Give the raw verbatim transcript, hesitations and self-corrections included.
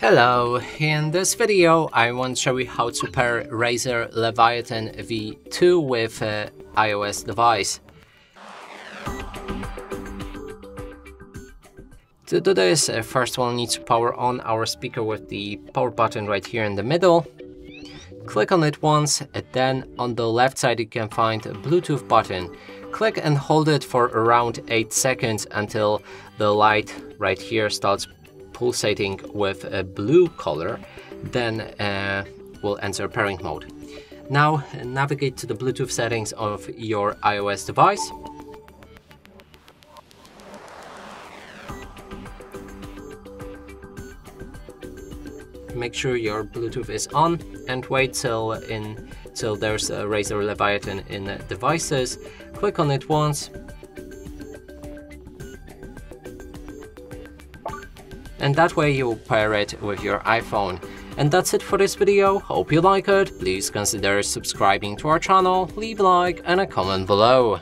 Hello, in this video I want to show you how to pair Razer Leviathan V two with an iOS device. To do this, first we'll need to power on our speaker with the power button right here in the middle. Click on it once, and then on the left side you can find a Bluetooth button. Click and hold it for around eight seconds until the light right here starts pulsating with a blue color, then uh, we'll enter pairing mode. Now navigate to the Bluetooth settings of your iOS device. Make sure your Bluetooth is on and wait till, in, till there's a Razer Leviathan in devices. Click on it once. And that way you'll pair it with your iPhone. And that's it for this video. Hope you like it. Please consider subscribing to our channel, leave a like and a comment below.